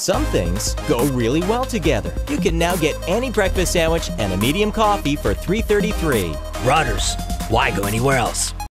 Some things go really well together. You can now get any breakfast sandwich and a medium coffee for $3.33. Brothers, why go anywhere else?